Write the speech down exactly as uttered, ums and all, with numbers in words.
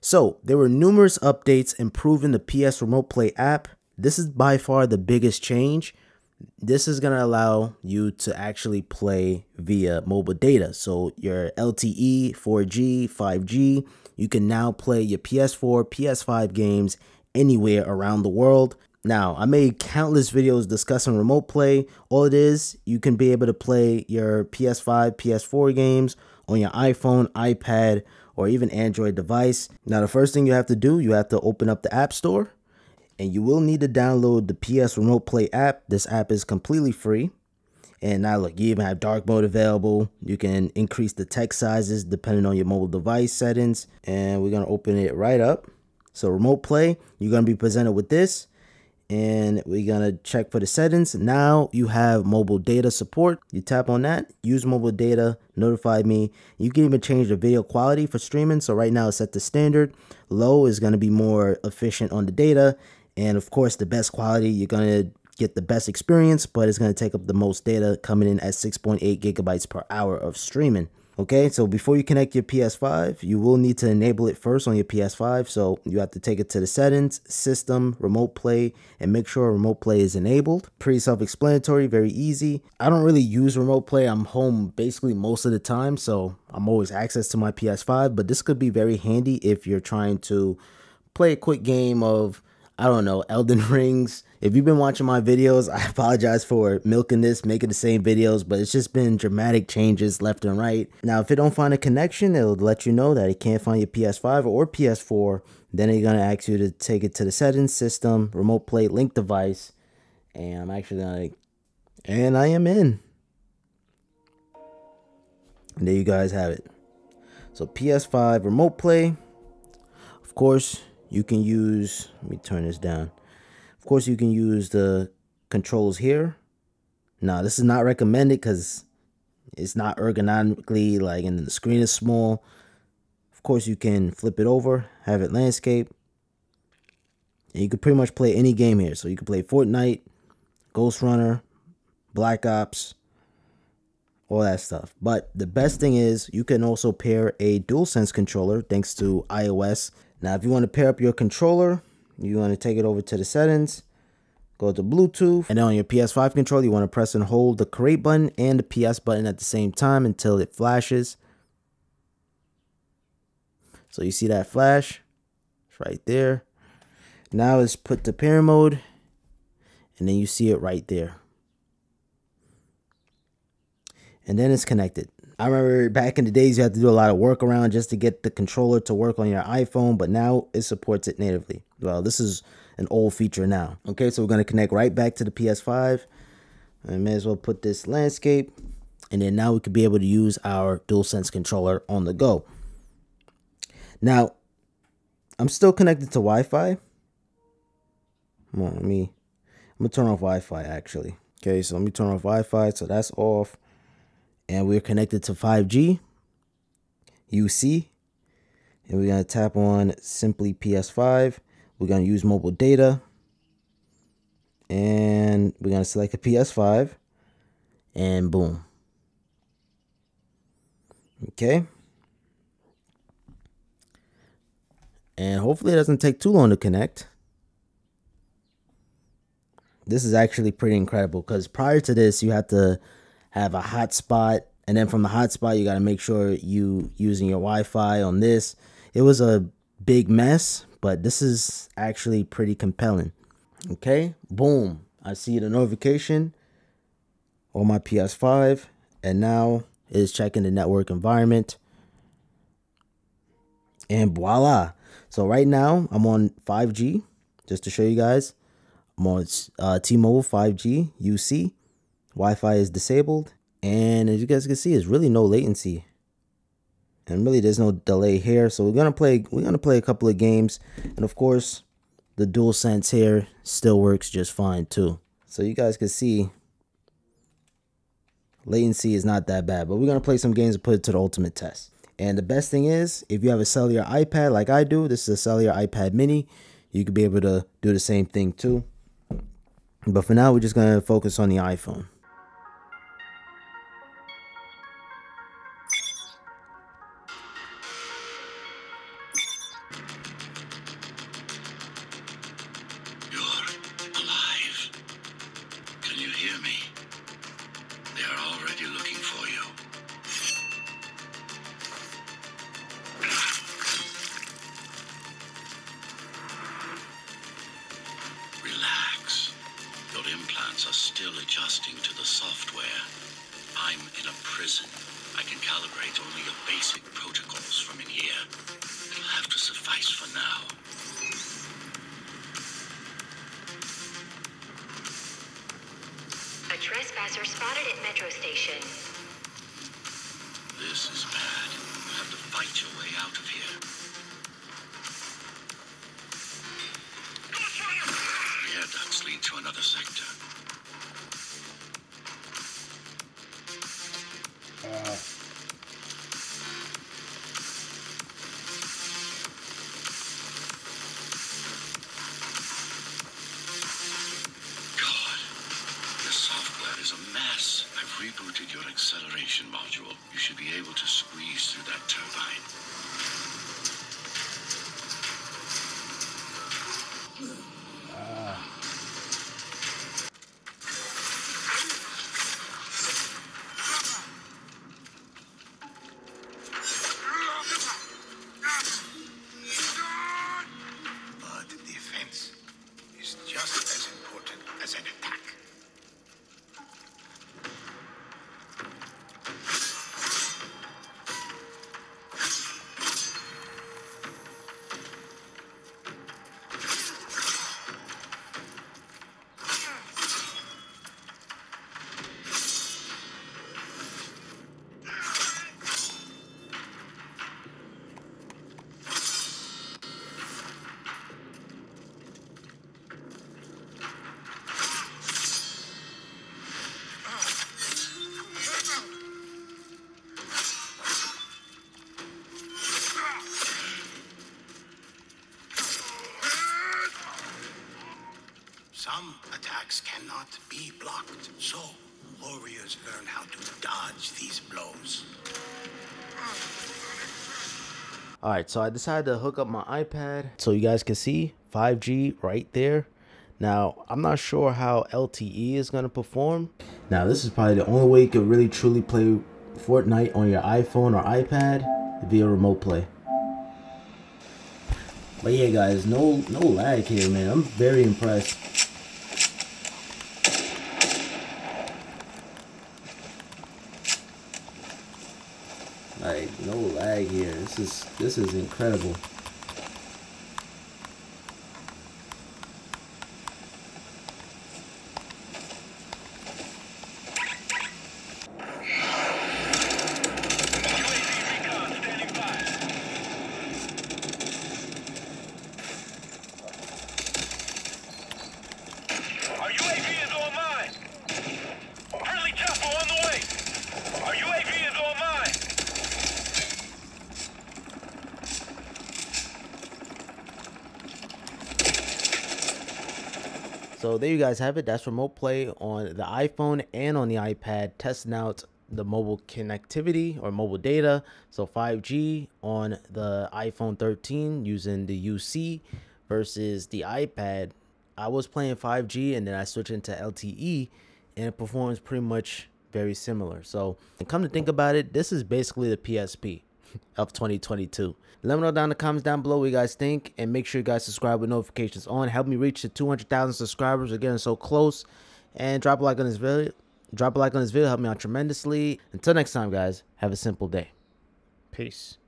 So there were numerous updates improving the P S Remote Play app. This is by far the biggest change. This is going to allow you to actually play via mobile data. So your L T E, four G, five G, you can now play your P S four, P S five games anywhere around the world. Now, I made countless videos discussing remote play. All it is, you can be able to play your P S five, P S four games on your iPhone, iPad, or even Android device. Now, the first thing you have to do, you have to open up the App Store, and you will need to download the P S Remote Play app. This app is completely free. And now look, you even have dark mode available. You can increase the text sizes depending on your mobile device settings. And we're gonna open it right up. So remote play, you're gonna be presented with this. And we're gonna check for the settings. Now you have mobile data support. You tap on that, use mobile data, notify me. You can even change the video quality for streaming. So right now it's set to standard. Low is gonna be more efficient on the data. And of course, the best quality, you're gonna get the best experience, but it's gonna take up the most data, coming in at six point eight gigabytes per hour of streaming. Okay, so before you connect your P S five, you will need to enable it first on your P S five. So you have to take it to the settings, system, remote play, and make sure remote play is enabled. Pretty self-explanatory, very easy. I don't really use remote play. I'm home basically most of the time, so I'm always access to my P S five, but this could be very handy if you're trying to play a quick game of, I don't know, Elden Rings. If you've been watching my videos, I apologize for milking this, making the same videos, but it's just been dramatic changes left and right. Now, if it don't find a connection, it'll let you know that it can't find your P S five or P S four. Then it's gonna ask you to take it to the settings, system, remote play, link device. And I'm actually gonna, and I am in. And there you guys have it. So P S five remote play, of course, you can use, let me turn this down. Of course, you can use the controls here. Now, this is not recommended because it's not ergonomically, like, and the screen is small. Of course, you can flip it over, have it landscape. And you can pretty much play any game here. So you can play Fortnite, Ghost Runner, Black Ops, all that stuff. But the best thing is you can also pair a DualSense controller thanks to iOS. Now, if you want to pair up your controller, you want to take it over to the settings, go to Bluetooth, and then on your P S five controller, you want to press and hold the create button and the P S button at the same time until it flashes. So you see that flash? It's right there. Now it's put to pair mode, and then you see it right there. And then it's connected. I remember back in the days, you had to do a lot of workaround just to get the controller to work on your iPhone, but now it supports it natively. Well, this is an old feature now. Okay, so we're gonna connect right back to the P S five. I may as well put this landscape, and then now we could be able to use our DualSense controller on the go. Now, I'm still connected to Wi-Fi. Come on, let me, I'm gonna turn off Wi-Fi actually. Okay, so let me turn off Wi-Fi, so that's off. And we're connected to five G, U C, and we're gonna tap on simply P S five. We're gonna use mobile data, and we're gonna select a P S five, and boom. Okay. And hopefully it doesn't take too long to connect. This is actually pretty incredible, because prior to this, you had to have a hotspot, and then from the hotspot you got to make sure you using your Wi-Fi on this. It was a big mess, but this is actually pretty compelling. Okay, boom, I see the notification on my P S five, and now it is checking the network environment, and voila. So right now I'm on five G, just to show you guys. I'm on uh, T-Mobile five G U C. Wi-Fi is disabled, and as you guys can see, there's really no latency, and really there's no delay here. So we're gonna play, we're gonna play a couple of games, and of course, the DualSense here still works just fine too. So you guys can see, latency is not that bad. But we're gonna play some games and put it to the ultimate test. And the best thing is, if you have a cellular iPad like I do, this is a cellular iPad Mini, you could be able to do the same thing too. But for now, we're just gonna focus on the iPhone. still adjusting to the software. I'm in a prison. I can calibrate only the basic protocols from in here. It'll have to suffice for now. A trespasser spotted at Metro Station. This is bad. You have to fight your way out of here. The air ducts lead to another sector. Rebooted your acceleration module. You should be able to squeeze through that turbine. Some attacks cannot be blocked, so warriors learn how to dodge these blows. Alright, so I decided to hook up my iPad so you guys can see five G right there. Now, I'm not sure how L T E is going to perform. Now, this is probably the only way you could really truly play Fortnite on your iPhone or iPad via remote play. But yeah, guys, no, no lag here, man. I'm very impressed. Like, no lag here. This is this is incredible. So there you guys have it. That's remote play on the iPhone and on the iPad, testing out the mobile connectivity or mobile data. So five G on the iPhone thirteen using the U C versus the iPad. I was playing five G and then I switched into L T E and it performs pretty much very similar. So come to think about it, this is basically the P S P of twenty twenty-two. Let me know down in the comments down below what you guys think, and make sure you guys subscribe with notifications on. Help me reach the two hundred thousand subscribers. We're getting so close, and drop a like on this video. Drop a like on this video. Help me out tremendously. Until next time, guys, have a simple day. Peace.